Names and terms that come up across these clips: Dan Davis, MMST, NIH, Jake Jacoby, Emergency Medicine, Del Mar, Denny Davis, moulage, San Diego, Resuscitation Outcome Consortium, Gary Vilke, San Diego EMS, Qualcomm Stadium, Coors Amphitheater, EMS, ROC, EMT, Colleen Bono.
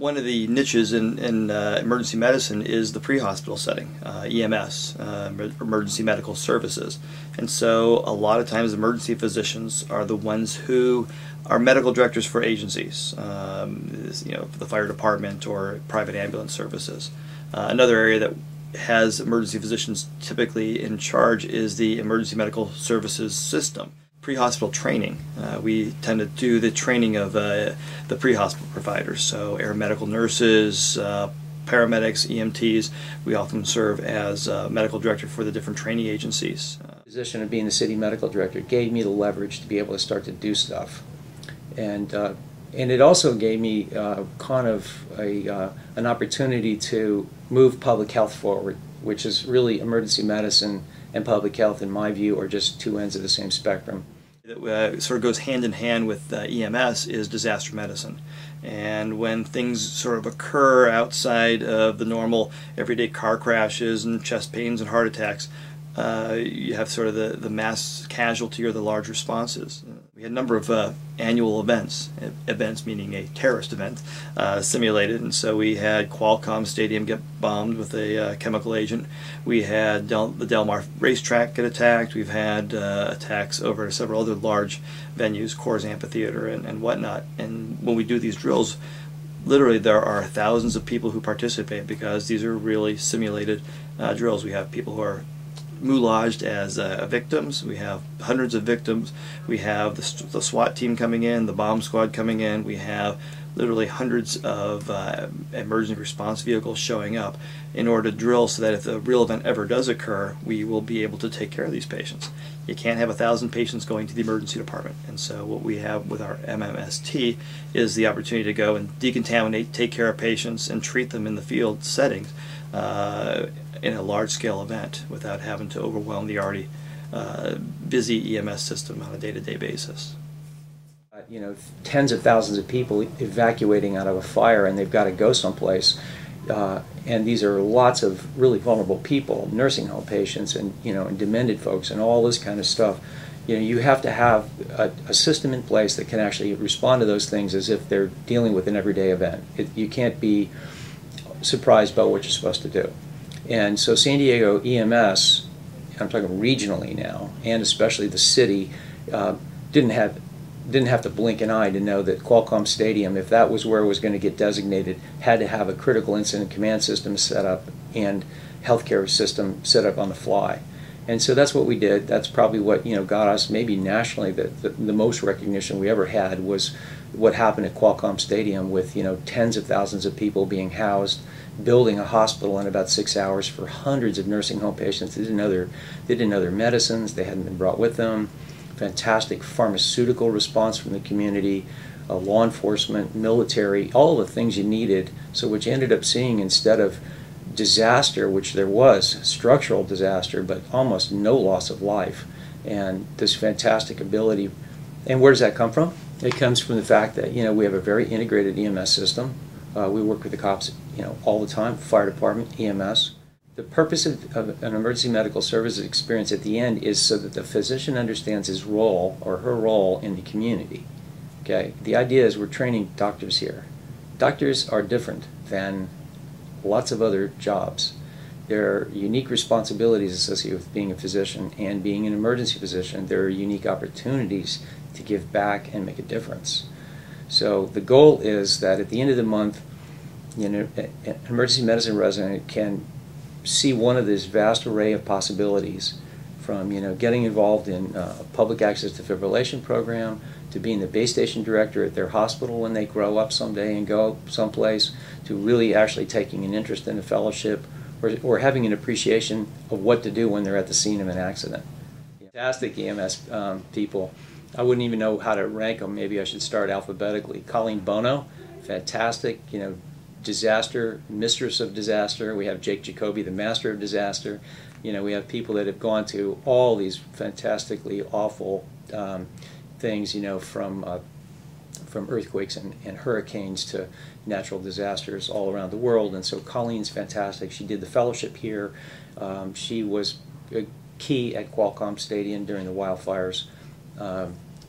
One of the niches in emergency medicine is the pre-hospital setting, EMS, emergency medical services. And so a lot of times emergency physicians are the ones who are medical directors for agencies, you know, for the fire department or private ambulance services. Another area that has emergency physicians typically in charge is the emergency medical services system. Pre-hospital training. We tend to do the training of the pre-hospital providers, so aeromedical nurses, paramedics, EMTs. We often serve as medical director for the different training agencies. The position of being the city medical director gave me the leverage to be able to start to do stuff, and it also gave me kind of an opportunity to move public health forward, which is really emergency medicine and public health, in my view, are just two ends of the same spectrum. It sort of goes hand in hand with EMS is disaster medicine. And when things sort of occur outside of the normal everyday car crashes and chest pains and heart attacks, you have sort of the mass casualty or the large responses. We had a number of annual events meaning a terrorist event, simulated, and so we had Qualcomm Stadium get bombed with a chemical agent. We had the Del Mar racetrack get attacked. We've had attacks over several other large venues, Coors Amphitheater and whatnot. And when we do these drills, literally there are thousands of people who participate because these are really simulated drills. We have people who are moulaged as victims. We have hundreds of victims. We have the SWAT team coming in, the bomb squad coming in. We have literally hundreds of emergency response vehicles showing up in order to drill so that if a real event ever does occur, we will be able to take care of these patients. You can't have 1,000 patients going to the emergency department. And so what we have with our MMST is the opportunity to go and decontaminate, take care of patients, and treat them in the field settings in a large-scale event without having to overwhelm the already busy EMS system on a day-to-day basis. You know, tens of thousands of people evacuating out of a fire, and they've got to go someplace. And these are lots of really vulnerable people, nursing home patients, and you know, and demented folks, and all this kind of stuff. You know, you have to have a system in place that can actually respond to those things as if they're dealing with an everyday event. You can't be surprised by what you're supposed to do. And so San Diego EMS, I'm talking regionally now, and especially the city, didn't have to blink an eye to know that Qualcomm Stadium, if that was where it was going to get designated, had to have a critical incident command system set up and healthcare system set up on the fly. And so that's what we did. That's probably what, you know, got us maybe nationally the most recognition we ever had, was what happened at Qualcomm Stadium with, you know, tens of thousands of people being housed, building a hospital in about 6 hours for hundreds of nursing home patients. They didn't know their medicines. They hadn't been brought with them. Fantastic pharmaceutical response from the community, law enforcement, military, all the things you needed. So what you ended up seeing, instead of disaster, which there was, structural disaster, but almost no loss of life, and this fantastic ability. And where does that come from? It comes from the fact that, you know, we have a very integrated EMS system. We work with the cops, you know, all the time, fire department, EMS. The purpose of an emergency medical services experience at the end is so that the physician understands his role or her role in the community. Okay? The idea is we're training doctors here. Doctors are different than lots of other jobs. There are unique responsibilities associated with being a physician and being an emergency physician. There are unique opportunities to give back and make a difference. So the goal is that at the end of the month, you know, an emergency medicine resident can see one of this vast array of possibilities, from, you know, getting involved in a public access defibrillation program, to being the base station director at their hospital when they grow up someday and go someplace, to really actually taking an interest in a fellowship, or having an appreciation of what to do when they're at the scene of an accident. Fantastic EMS people. I wouldn't even know how to rank them. Maybe I should start alphabetically. Colleen Bono, fantastic, you know, disaster, mistress of disaster. We have Jake Jacoby, the master of disaster. You know, we have people that have gone to all these fantastically awful things, you know, from earthquakes and hurricanes to natural disasters all around the world. And so Colleen's fantastic. She did the fellowship here. She was key at Qualcomm Stadium during the wildfires.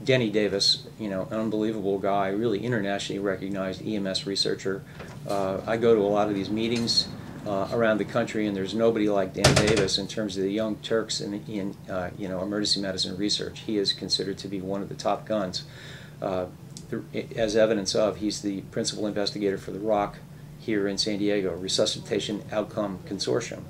Denny Davis, you know, an unbelievable guy, really internationally recognized EMS researcher. I go to a lot of these meetings around the country, and there's nobody like Dan Davis in terms of the young Turks in you know, emergency medicine research. He is considered to be one of the top guns. As evidence of, he's the principal investigator for the ROC here in San Diego, Resuscitation Outcome Consortium.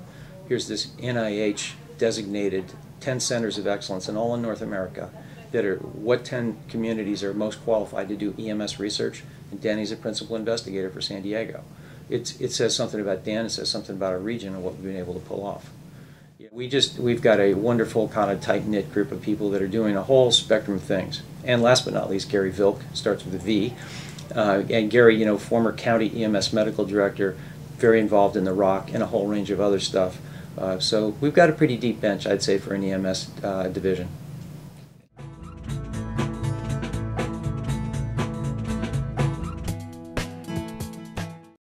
Here's this NIH designated 10 centers of excellence in all in North America that are what 10 communities are most qualified to do EMS research, and Danny's a principal investigator for San Diego. It says something about Dan, it says something about our region and what we've been able to pull off. We've got a wonderful kind of tight-knit group of people that are doing a whole spectrum of things. And last but not least, Gary Vilke, starts with a V. And Gary, you know, former county EMS medical director, very involved in the ROC and a whole range of other stuff. So we've got a pretty deep bench, I'd say, for an EMS division.